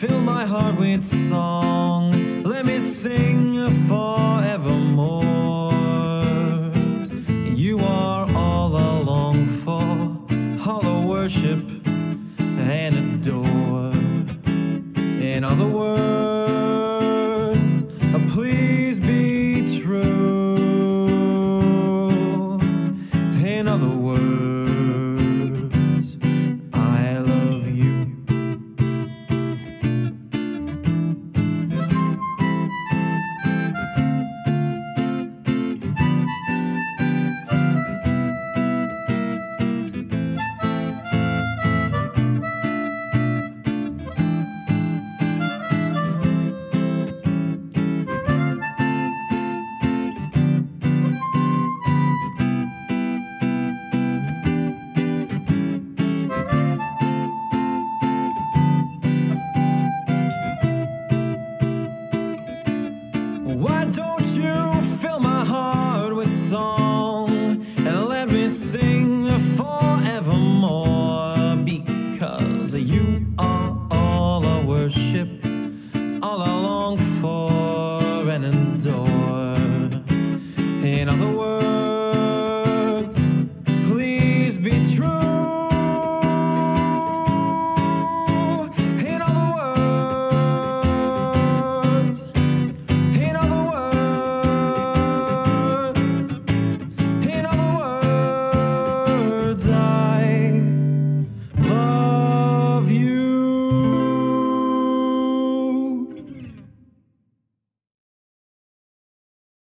Fill my heart with song, let me sing forevermore. You are all I long for, all I worship and adore. In other words,